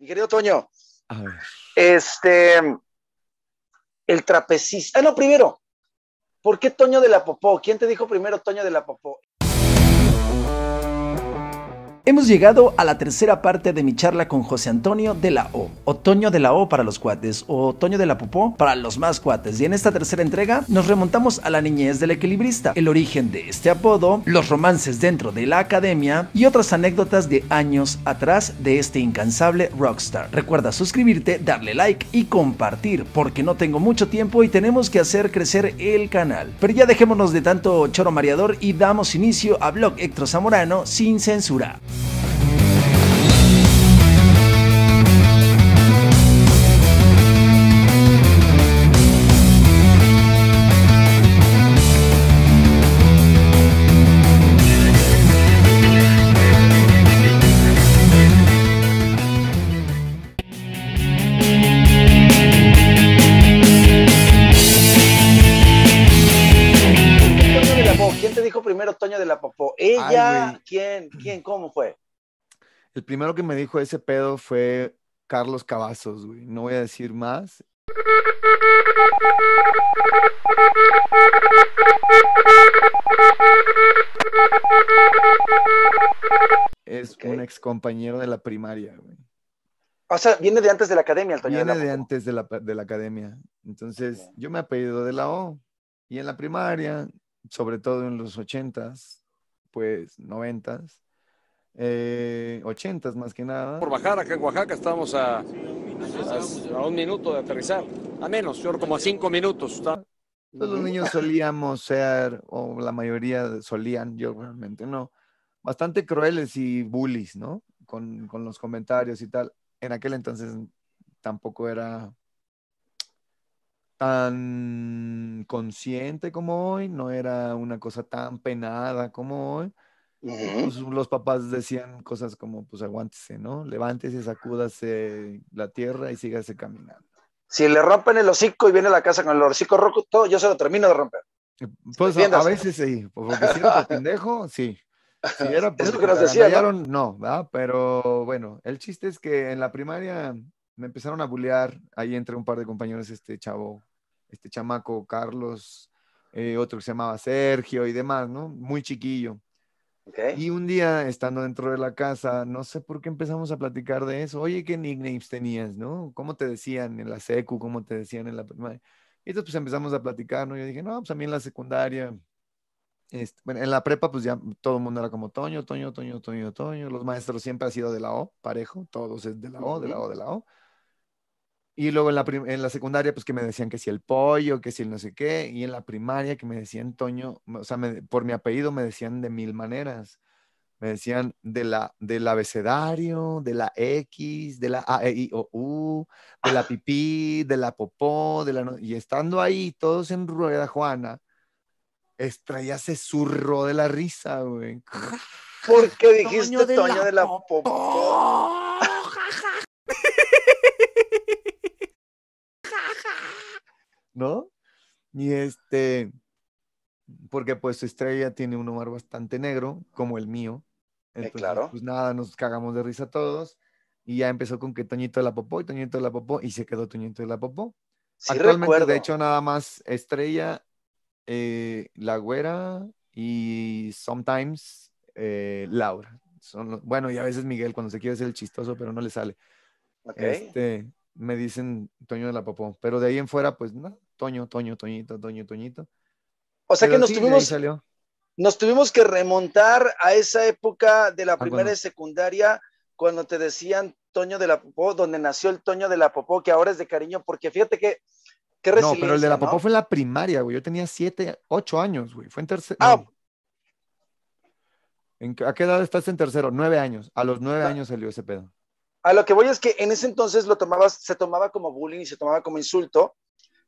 Mi querido Toño, a ver. El trapecista. Ah, no, primero. ¿Por qué Toño de la Popó? ¿Quién te dijo primero Toño de la Popó? Hemos llegado a la tercera parte de mi charla con José Antonio de la O, o Toño de la O para los cuates, o Toño de la Popó para los más cuates, y en esta tercera entrega nos remontamos a la niñez del equilibrista, el origen de este apodo, los romances dentro de la academia y otras anécdotas de años atrás de este incansable rockstar. Recuerda suscribirte, darle like y compartir, porque no tengo mucho tiempo y tenemos que hacer crecer el canal. Pero ya dejémonos de tanto choro mareador y damos inicio a Blog Héctor Zamorano sin censura. Toño de la Popó, ella, ay, ¿quién, cómo fue? El primero que me dijo ese pedo fue Carlos Cavazos, güey, no voy a decir más. Es okay. Un ex compañero de la primaria, güey. O sea, viene de antes de la academia, el Toño de la Popó. Viene de antes de la academia, entonces okay. Yo me apellido de la O, y en la primaria... sobre todo en los 80s, pues 90s, 80s más que nada. Por bajar acá en Oaxaca estamos a un minuto de aterrizar, a menos, yo como a 5 minutos. Todos los niños solíamos ser, o la mayoría solían, yo realmente no, bastante crueles y bullies, ¿no? Con los comentarios y tal. En aquel entonces tampoco era... tan consciente como hoy, no era una cosa tan penada como hoy. Pues los papás decían cosas como, pues aguántese, ¿no? Levántese, sacúdase la tierra y sígase caminando. Si le rompen el hocico y viene a la casa con el hocico rojo, todo, yo se lo termino de romper. Pues a veces sí, porque si era pendejo, sí. Si era porque eso que nos decía, no, ¿verdad? Pero bueno, el chiste es que en la primaria... me empezaron a bullear, ahí entre un par de compañeros, este chamaco, Carlos, otro que se llamaba Sergio y demás, ¿no? Muy chiquillo. Okay. Y un día, estando dentro de la casa, no sé por qué empezamos a platicar de eso. Oye, ¿qué nicknames tenías, no? ¿Cómo te decían en la secu? ¿Cómo te decían en la primaria? Y entonces, pues, empezamos a platicar, ¿no? Yo dije, no, pues, a mí en la secundaria, bueno, en la prepa, pues, ya todo el mundo era como Toño, Toño, Toño, Toño, Toño. Los maestros siempre han sido de la O, parejo. Todos es de la O, de la O, de la O. Y luego en la secundaria, pues que me decían que si el pollo, que si el no sé qué. Y en la primaria que me decían Toño, o sea, por mi apellido me decían de mil maneras. Me decían del abecedario, de la X, de la A, E, I, O, U, de la pipí, de la popó, de la... No, y estando ahí, todos en rueda, Juana, extraía se zurró de la risa, güey. Porque dijiste Toño de la popó. ¿No? Y porque pues su estrella tiene un humor bastante negro, como el mío. Entonces, claro. Pues nada, nos cagamos de risa todos. Y ya empezó con que Toñito de la Popó y Toñito de la Popó, y se quedó Toñito de la Popó. Sí, actualmente, recuerdo. De hecho, nada más Estrella, La Güera y sometimes Laura. Bueno, y a veces Miguel, cuando se quiere hacer el chistoso, pero no le sale. Okay. Me dicen Toño de la Popó, pero de ahí en fuera, pues, no, Toño, Toño, Toñito, Toño, Toñito. O sea, pero que nos tuvimos que remontar a esa época de la primera y secundaria, cuando te decían Toño de la Popó, donde nació el Toño de la Popó, que ahora es de cariño, porque fíjate que, qué resiliencia, no, pero el de la Popó, ¿no? Fue en la primaria, güey, yo tenía 7, 8 años, güey, fue en tercero. Ah. ¿A qué edad estás en tercero? 9 años, a los 9 años salió ese pedo. A lo que voy es que en ese entonces se tomaba como bullying y se tomaba como insulto,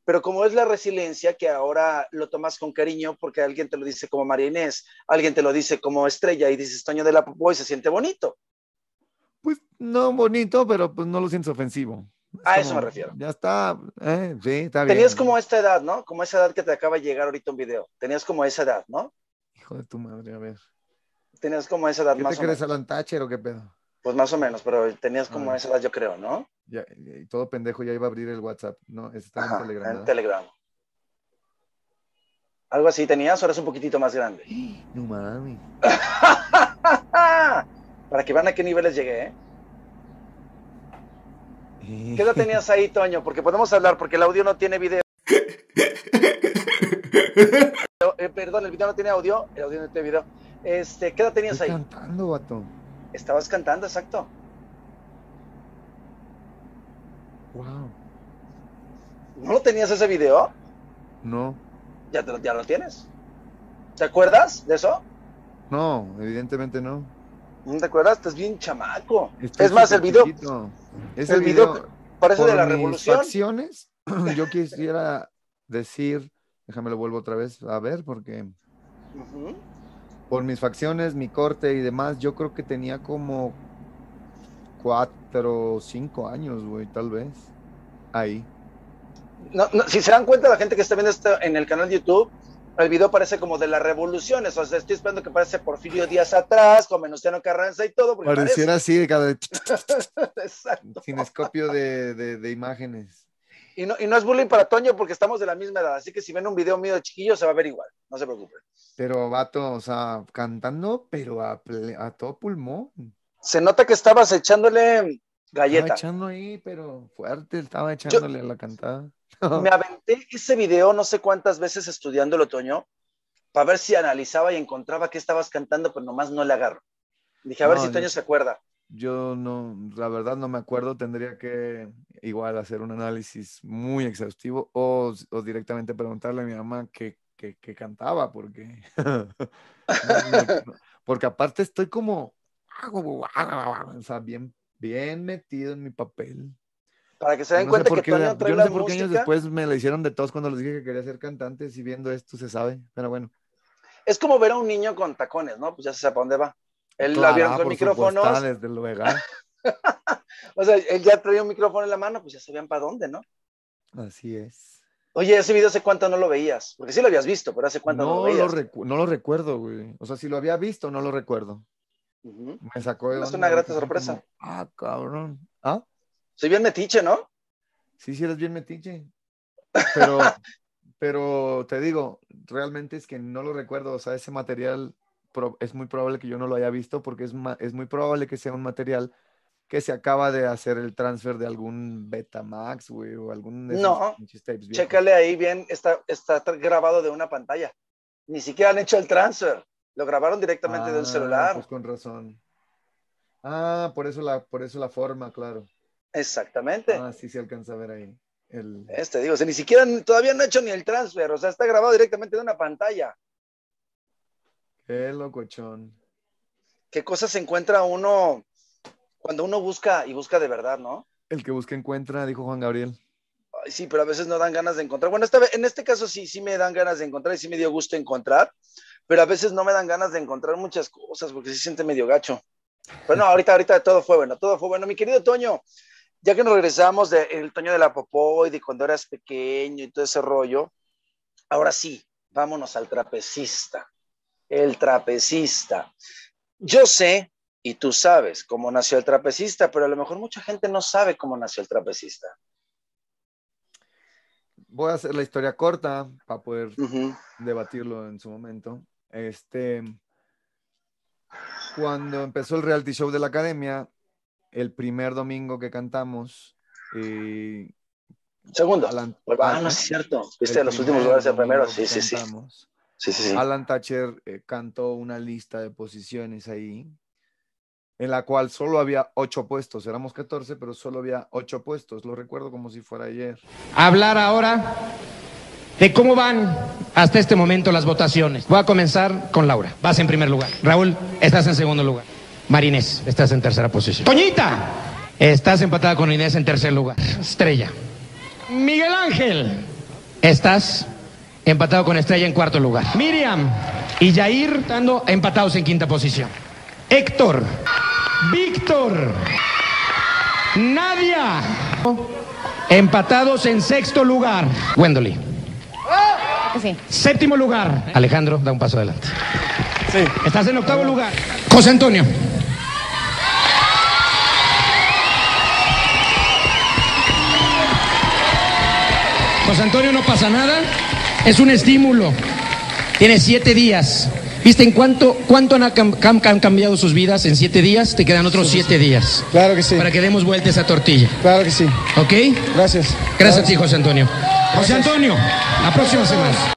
pero como es la resiliencia que ahora lo tomas con cariño porque alguien te lo dice como María Inés, alguien te lo dice como Estrella y dices Toño de la Popó y se siente bonito. Pues no bonito, pero pues no lo sientes ofensivo. A eso me refiero. Ya está, sí, está bien. Tenías como esta edad, ¿no? Como esa edad que te acaba de llegar ahorita un video. Tenías como esa edad, ¿no? Hijo de tu madre, a ver. Tenías como esa edad más o menos. ¿Qué te crees, Alan Tacher o qué pedo? Pues más o menos, pero tenías como esa edad, yo creo, ¿no? Ya, y todo pendejo ya iba a abrir el WhatsApp, ¿no? Está en Telegram. En Telegram. Algo así tenías, ahora es un poquitito más grande. No mames. Para que vean a qué niveles llegué, ¿eh? ¿Qué edad tenías ahí, Toño? Porque podemos hablar, porque el audio no tiene video. Perdón, el video no tiene audio. El audio no tiene video. ¿Qué edad tenías ahí? Cantando, vato. Estabas cantando, exacto. Wow. ¿No lo tenías ese video? No. ¿Ya lo tienes? ¿Te acuerdas de eso? No, evidentemente no. ¿No te acuerdas? Estás bien chamaco. Es más, el video. Es el video parece de la revolución. Acciones. Yo quisiera decir, déjame lo vuelvo otra vez a ver, porque por mis facciones, mi corte y demás, yo creo que tenía como 4 o 5 años, güey, tal vez, ahí. No, no, si se dan cuenta la gente que está viendo esto en el canal de YouTube, el video parece como de las revoluciones, o sea, estoy esperando que parece Porfirio Díaz atrás, con Venustiano Carranza y todo. Pareciera así, de cada... Exacto. Cinescopio de imágenes. Y no es bullying para Toño porque estamos de la misma edad, así que si ven un video mío de chiquillo se va a ver igual, no se preocupen. Pero vato, o sea, cantando, pero a todo pulmón. Se nota que estabas echándole galleta. Estaba echando ahí, pero fuerte, estaba echándole a la cantada. Me aventé ese video no sé cuántas veces estudiándolo, Toño, para ver si analizaba y encontraba qué estabas cantando, pero nomás no le agarro. Dije, a ver si Toño se acuerda. Yo no, la verdad no me acuerdo, tendría que igual hacer un análisis muy exhaustivo o directamente preguntarle a mi mamá que cantaba, porque porque aparte estoy como o sea, bien metido en mi papel. Para que se den cuenta que Toño trae la música. Yo no sé por qué años después me la hicieron de todos cuando les dije que quería ser cantante, si viendo esto se sabe, pero bueno. Es como ver a un niño con tacones, ¿no? Pues ya se sabe para dónde va. Él la vieron con micrófonos. Supuesto, desde luego. O sea, él ya traía un micrófono en la mano, pues ya sabían para dónde, ¿no? Así es. Oye, ese video hace cuánto no lo veías, porque sí lo habías visto, pero hace cuánto no lo veías. No lo recuerdo, güey. O sea, si lo había visto, no lo recuerdo. Me sacó de onda. Es una grata sorpresa. Como, cabrón. ¿Ah? Soy bien metiche, ¿no? Sí, sí eres bien metiche. Pero, pero te digo, realmente es que no lo recuerdo, o sea, ese material... es muy probable que yo no lo haya visto porque es muy probable que sea un material que se acaba de hacer el transfer de algún Betamax, güey, o algún... No, chécale ahí bien, está grabado de una pantalla. Ni siquiera han hecho el transfer. Lo grabaron directamente de un celular. Pues con razón. Por eso la forma, claro. Exactamente. Sí se alcanza a ver ahí. Digo, o sea, ni siquiera, todavía no ha hecho ni el transfer, o sea, está grabado directamente de una pantalla. Qué locochón. ¿Qué cosas se encuentra uno cuando uno busca y busca de verdad, no? El que busca encuentra, dijo Juan Gabriel. Ay, sí, pero a veces no dan ganas de encontrar. Bueno, en este caso sí me dan ganas de encontrar y sí me dio gusto encontrar, pero a veces no me dan ganas de encontrar muchas cosas porque se siente medio gacho. Pero no, ahorita todo fue bueno, todo fue bueno. Mi querido Toño, ya que nos regresamos del Toño de la Popó y de cuando eras pequeño y todo ese rollo, ahora sí, vámonos al trapecista. El trapecista. Yo sé, y tú sabes, cómo nació el trapecista, pero a lo mejor mucha gente no sabe cómo nació el trapecista. Voy a hacer la historia corta para poder debatirlo en su momento. Cuando empezó el reality show de la Academia, el primer domingo que cantamos... Segundo. No es cierto. Viste, los últimos lugares del primero. Sí. Sí. Alan Tacher cantó una lista de posiciones ahí, en la cual solo había 8 puestos. Éramos 14, pero solo había 8 puestos. Lo recuerdo como si fuera ayer. Hablar ahora de cómo van hasta este momento las votaciones. Voy a comenzar con Laura. Vas en primer lugar. Raúl, estás en segundo lugar. Marinés, estás en tercera posición. Toñita, estás empatada con Inés en tercer lugar. Estrella. Miguel Ángel, estás... empatado con Estrella en cuarto lugar. Miriam y Jair estando empatados en quinta posición. Héctor, Víctor, Nadia, empatados en sexto lugar. Wendoli. Sí. Séptimo lugar. Alejandro, da un paso adelante. Sí. Estás en octavo lugar. José Antonio. José Antonio, no pasa nada, es un estímulo. Tiene 7 días. ¿Viste en cuánto han cambiado sus vidas en 7 días? Te quedan otros 7 días. Claro que sí. Para que demos vuelta esa tortilla. Claro que sí. ¿Ok? Gracias. Gracias a ti, José Antonio. José Antonio, la próxima semana.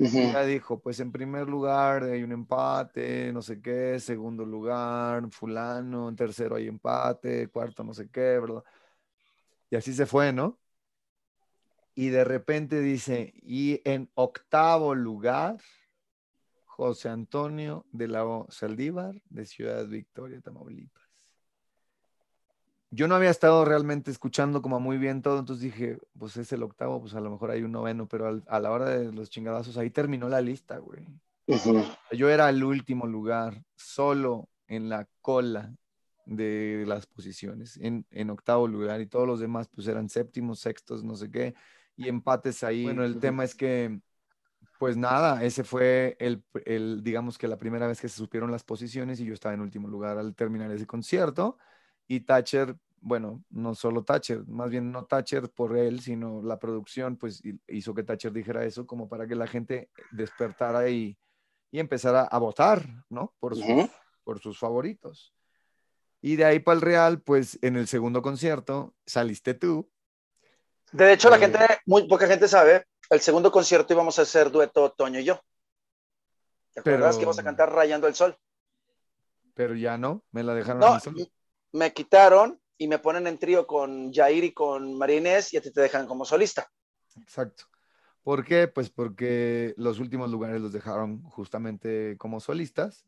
Ya dijo, pues en primer lugar hay un empate, no sé qué, segundo lugar, fulano, en tercero hay empate, cuarto no sé qué, ¿verdad? Y así se fue, ¿no? Y de repente dice, y en octavo lugar, José Antonio de la O, Saldívar, de Ciudad Victoria, Tamaulipas. Yo no había estado realmente escuchando como muy bien todo, entonces dije, pues es el octavo, pues a lo mejor hay un noveno, pero a la hora de los chingadazos, ahí terminó la lista, güey. Uh-huh. Yo era el último lugar, solo en la cola de las posiciones, en octavo lugar, y todos los demás pues eran séptimos, sextos, no sé qué, y empates ahí. Bueno, el tema es que, pues nada, ese fue el digamos que la primera vez que se supieron las posiciones y yo estaba en último lugar al terminar ese concierto, y Tacher, bueno, no solo Tacher, más bien no Tacher por él, sino la producción, pues hizo que Tacher dijera eso como para que la gente despertara y empezara a votar, ¿no? Por sus favoritos. Y de ahí para el Real, pues en el segundo concierto saliste tú. De hecho, la gente, muy poca gente sabe, el segundo concierto íbamos a hacer dueto Toño y yo. ¿Te acuerdas que íbamos a cantar Rayando el Sol? Pero ya no, me la dejaron. No, me quitaron y me ponen en trío con Jair y con María Inés y a ti te dejan como solista. Exacto. ¿Por qué? Pues porque los últimos lugares los dejaron justamente como solistas,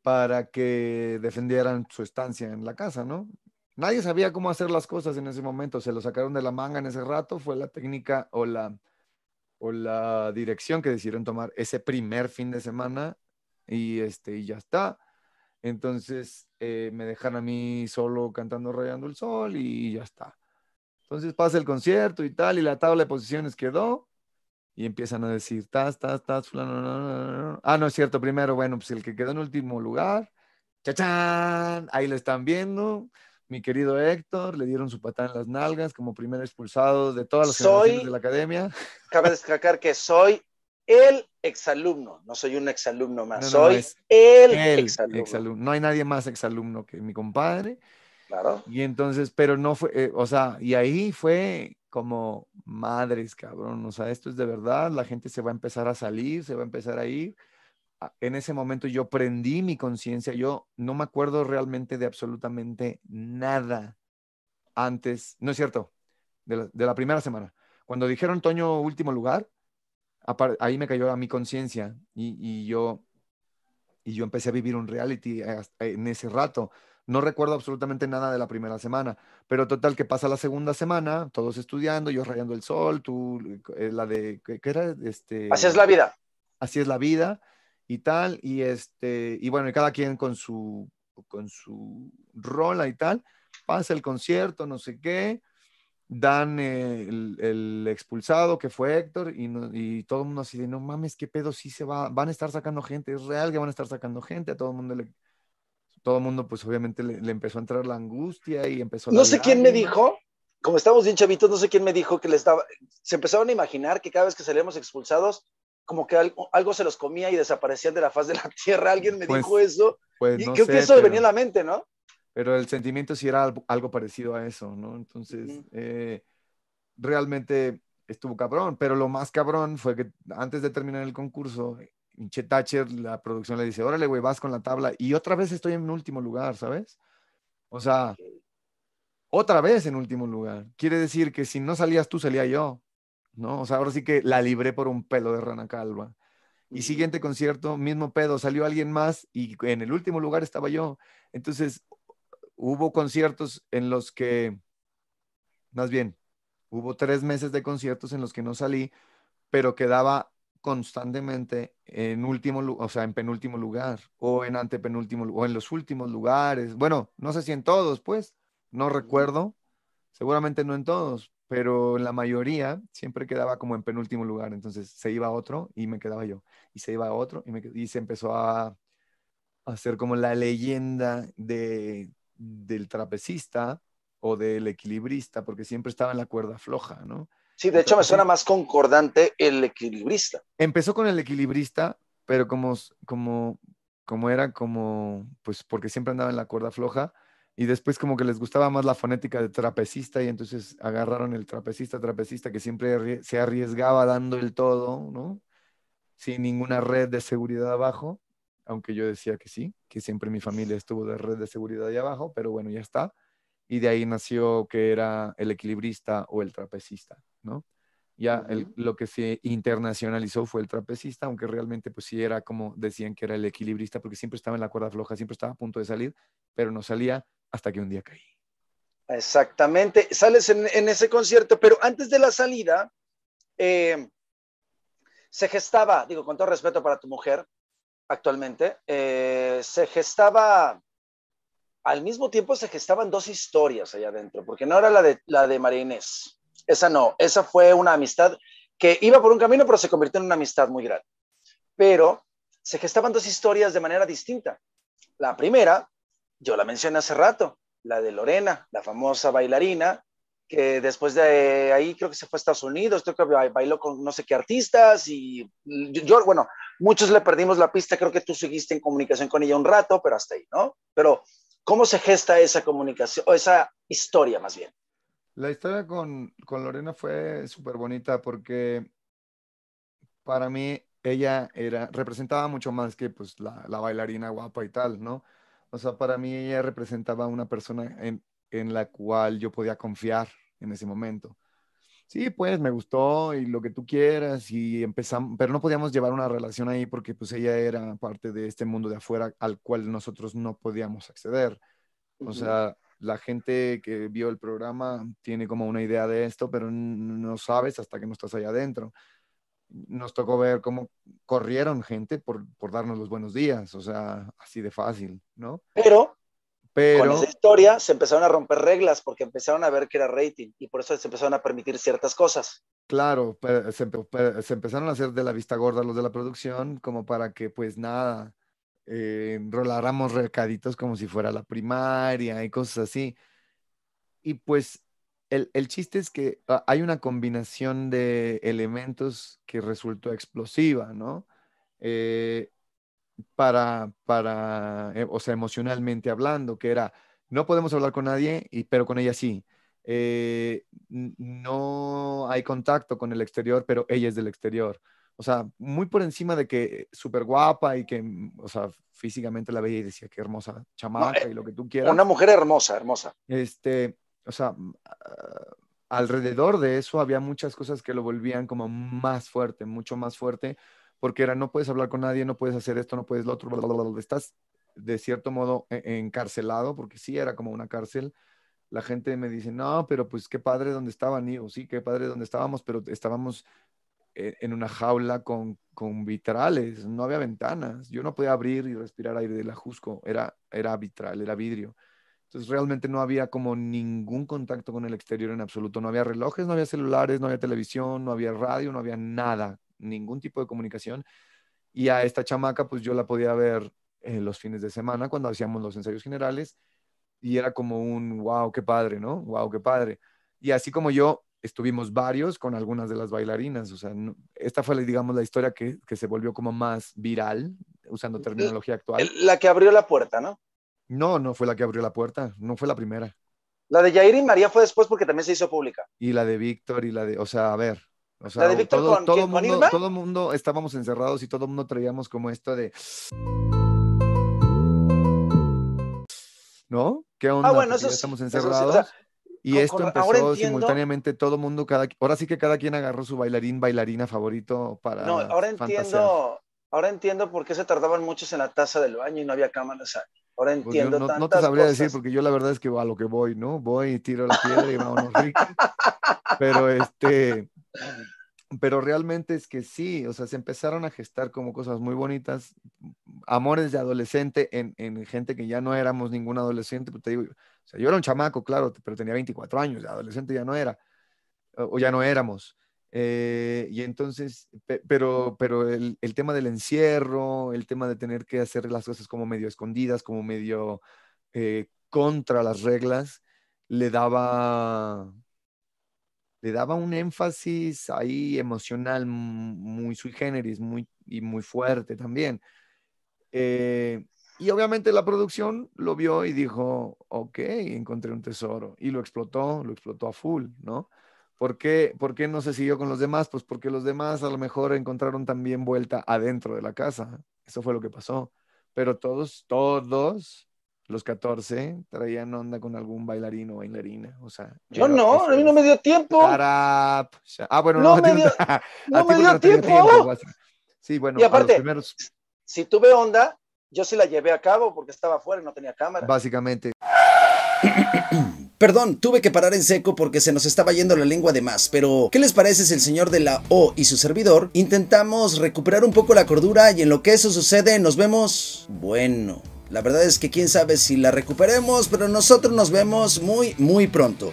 para que defendieran su estancia en la casa, ¿no? Nadie sabía cómo hacer las cosas en ese momento, se lo sacaron de la manga en ese rato, fue la técnica o la dirección que decidieron tomar ese primer fin de semana y ya está. Entonces me dejaron a mí solo cantando Rayando el Sol y ya está. Entonces pasa el concierto y tal, y la tabla de posiciones quedó. Y empiezan a decir, tas, fulano, no. Ah, no es cierto, primero, bueno, pues el que quedó en último lugar, chachán, ahí lo están viendo, mi querido Héctor, le dieron su patada en las nalgas como primer expulsado de todas las generaciones de la academia. Cabe destacar que soy el exalumno, no soy un exalumno más, soy el exalumno. No hay nadie más exalumno que mi compadre. Claro. Y entonces, pero no fue, y ahí fue como, madres, cabrón, esto es de verdad, la gente se va a empezar a salir, se va a empezar a ir. En ese momento yo prendí mi conciencia, yo no me acuerdo realmente de absolutamente nada antes, no es cierto, de la primera semana. Cuando dijeron Toño último lugar, ahí me cayó a mi conciencia y yo empecé a vivir un reality en ese rato. No recuerdo absolutamente nada de la primera semana, pero total que pasa la segunda semana, todos estudiando, yo Rayando el Sol, tú, la de, ¿qué era? Así es la vida. Así es la vida y tal, y bueno, y cada quien con su rola y tal, pasa el concierto, no sé qué, dan el expulsado que fue Héctor y todo el mundo así de, no mames, qué pedo, sí se va, van a estar sacando gente, es real que van a estar sacando gente, a todo el mundo le... Todo el mundo, pues, obviamente, le empezó a entrar la angustia y empezó a... No sé quién me dijo, como estamos bien chavitos, no sé quién me dijo que les daba... Se empezaron a imaginar que cada vez que salíamos expulsados, como que algo se los comía y desaparecían de la faz de la tierra. Alguien me dijo eso. Pues, y no creo que eso venía a la mente, ¿no? Pero el sentimiento sí era algo parecido a eso, ¿no? Entonces, realmente estuvo cabrón. Pero lo más cabrón fue que antes de terminar el concurso... Che Tacher, la producción le dice, órale, güey, vas con la tabla, y otra vez estoy en último lugar, ¿sabes? Otra vez en último lugar. Quiere decir que si no salías tú, salía yo, ¿no? Ahora sí que la libré por un pelo de rana calva. Y siguiente concierto, mismo pedo, salió alguien más, y en el último lugar estaba yo. Entonces, hubo conciertos en los que, más bien, hubo 3 meses de conciertos en los que no salí, pero quedaba constantemente en en penúltimo lugar, o en antepenúltimo, o en los últimos lugares. Bueno, no sé si en todos, pues, no recuerdo, seguramente no en todos, pero en la mayoría siempre quedaba como en penúltimo lugar. Entonces se iba otro y me quedaba yo, y se iba otro y se empezó a hacer como la leyenda de del trapecista o del equilibrista, porque siempre estaba en la cuerda floja, ¿no? Sí, de hecho me suena más concordante el equilibrista. Empezó con el equilibrista, pero como era como, pues porque siempre andaba en la cuerda floja, y después como que les gustaba más la fonética de trapecista, y entonces agarraron el trapecista, que siempre se arriesgaba dando el todo, ¿no? Sin ninguna red de seguridad abajo, aunque yo decía que sí, que siempre mi familia estuvo de red de seguridad ahí abajo, pero bueno, ya está. Y de ahí nació que era el equilibrista o el trapecista, ¿no? Ya lo que se internacionalizó fue el trapecista, aunque realmente pues sí era como decían que era el equilibrista, porque siempre estaba en la cuerda floja, siempre estaba a punto de salir, pero no salía hasta que un día caí. Exactamente, sales en ese concierto, pero antes de la salida se gestaba, digo con todo respeto para tu mujer actualmente, se gestaba... Al mismo tiempo se gestaban dos historias allá adentro, porque no era la de María Inés. Esa no, esa fue una amistad que iba por un camino, pero se convirtió en una amistad muy grande. Pero se gestaban dos historias de manera distinta. La primera, yo la mencioné hace rato, la de Lorena, la famosa bailarina, que después de ahí creo que se fue a Estados Unidos, creo que bailó con no sé qué artistas, y yo, bueno, muchos le perdimos la pista, creo que tú seguiste en comunicación con ella un rato, pero hasta ahí, ¿no? Pero... ¿cómo se gesta esa comunicación, o esa historia más bien? La historia con Lorena fue súper bonita porque para mí ella representaba mucho más que pues, la bailarina guapa y tal, ¿no? O sea, para mí ella representaba una persona en la cual yo podía confiar en ese momento. Sí, pues me gustó y lo que tú quieras y empezamos, pero no podíamos llevar una relación ahí porque pues ella era parte de este mundo de afuera al cual nosotros no podíamos acceder. O sea, la gente que vio el programa tiene como una idea de esto, pero no sabes hasta que no estás allá adentro. Nos tocó ver cómo corrieron gente por darnos los buenos días, o sea, así de fácil, ¿no? Pero con esa historia se empezaron a romper reglas porque empezaron a ver que era rating y por eso se empezaron a permitir ciertas cosas. Claro, se empezaron a hacer de la vista gorda los de la producción como para que pues nada, roláramos recaditos como si fuera la primaria y cosas así. Y pues el chiste es que hay una combinación de elementos que resultó explosiva, ¿no? O sea, emocionalmente hablando, que era, no podemos hablar con nadie, pero con ella sí. No hay contacto con el exterior, pero ella es del exterior. O sea, muy por encima de que súper guapa y que, o sea, físicamente la veía y decía, qué hermosa chamaca y lo que tú quieras. Una mujer hermosa, hermosa. O sea, alrededor de eso había muchas cosas que lo volvían como más fuerte, mucho más fuerte, porque era, no puedes hablar con nadie, no puedes hacer esto, no puedes lo otro, bla, bla, bla. Estás de cierto modo encarcelado, porque sí era como una cárcel. La gente me dice, no, pero pues qué padre donde estaban, y yo, sí, qué padre donde estábamos, pero estábamos en una jaula con vitrales, no había ventanas, yo no podía abrir y respirar aire del Ajusco, era vitral, era vidrio. Entonces realmente no había como ningún contacto con el exterior en absoluto, no había relojes, no había celulares, no había televisión, no había radio, no había nada, ningún tipo de comunicación. Y a esta chamaca pues yo la podía ver los fines de semana cuando hacíamos los ensayos generales y era como un wow, qué padre, ¿no? Wow, qué padre. Y así como yo estuvimos varios con algunas de las bailarinas, o sea, no, esta fue digamos la historia que se volvió como más viral, usando terminología actual. La que abrió la puerta, ¿no? No fue la que abrió la puerta, no fue la primera. La de Yair y María fue después porque también se hizo pública. Y la de Víctor y la de, o sea, a ver. O sea, todo mundo estábamos encerrados y todo el mundo traíamos como esto de... ¿No? ¿Qué onda? Bueno, eso estamos encerrados. Eso sí, o sea, y esto empezó simultáneamente todo el mundo. Ahora sí que cada quien agarró su bailarín, bailarina favorito para ahora entiendo por qué se tardaban muchos en la taza del baño y no había cámaras. Ahora entiendo pues no te sabría cosas. Decir, porque yo la verdad es que a lo que voy, ¿no? Voy, tiro la piedra y vámonos ricos. Pero pero realmente es que sí, o sea, se empezaron a gestar como cosas muy bonitas, amores de adolescente en gente que ya no éramos ningún adolescente, pues te digo, o sea, yo era un chamaco, claro, pero tenía 24 años, de adolescente ya no era, o ya no éramos, y entonces, pero el tema del encierro, el tema de tener que hacer las cosas como medio escondidas, como medio contra las reglas, le daba un énfasis ahí emocional muy sui generis, muy fuerte también. Y obviamente la producción lo vio y dijo, ok, encontré un tesoro. Y lo explotó a full, ¿no? ¿Por qué no se siguió con los demás? Pues porque los demás a lo mejor encontraron también vuelta adentro de la casa. Eso fue lo que pasó. Pero todos los 14 traían onda con algún bailarín o bailarina. O sea, yo no, a mí no me dio tiempo. Ah, bueno, no me dio tiempo. Sí, bueno, y aparte, a los primeros... si tuve onda, yo sí la llevé a cabo porque estaba afuera y no tenía cámara. Básicamente. Perdón, tuve que parar en seco porque se nos estaba yendo la lengua de más, pero ¿qué les parece si el señor de la O y su servidor intentamos recuperar un poco la cordura y en lo que eso sucede nos vemos? Bueno, la verdad es que quién sabe si la recuperemos, pero nosotros nos vemos muy pronto.